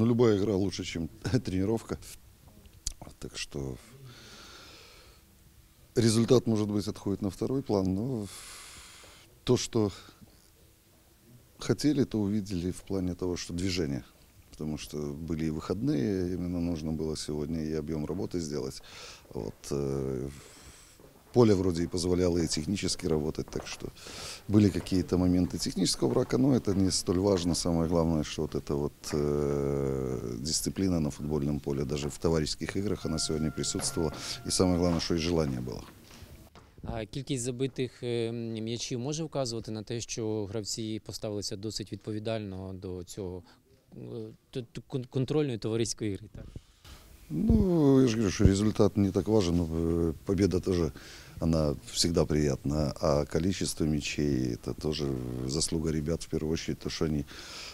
Но любая игра лучше, чем тренировка. Так что результат, может быть, отходит на второй план, но то, что хотели, то увидели в плане того, что движение. Потому что были и выходные, именно нужно было сегодня и объем работы сделать. Вот. Поле вроде и позволяло и технически работать, так что были какие-то моменты технического брака, но это не столь важно. Самое главное, что вот эта вот дисциплина на футбольном поле, даже в товарищеских играх она сегодня присутствовала. И самое главное, что и желание было. А кількість забитих м'ячів може вказувати на те, що гравці поставилися досить відповідально до цього контрольної товариської ігри? Так? Ну, я же говорю, что результат не так важен, но победа тоже, она всегда приятна. А количество мячей, это тоже заслуга ребят в первую очередь, то, что они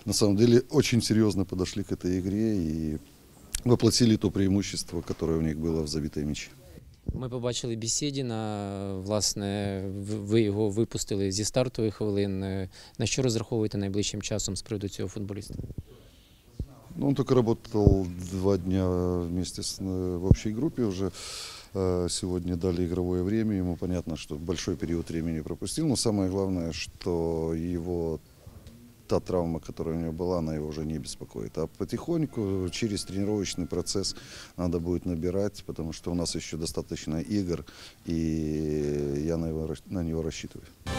на самом деле очень серьезно подошли к этой игре и воплотили то преимущество, которое у них было в забитой мяче. Ми побачили Бісєдіна, власне, ви його випустили зі стартових хвилин. На що розраховуєте найближчим часом з приводу цього футболіста? Ну, он только работал 2 дня вместе в общей группе уже. Сегодня дали игровое время, ему понятно, что большой период времени пропустил. Но самое главное, что его та травма, которая у него была, она его уже не беспокоит. А потихоньку через тренировочный процесс надо будет набирать, потому что у нас еще достаточно игр, и я на него рассчитываю.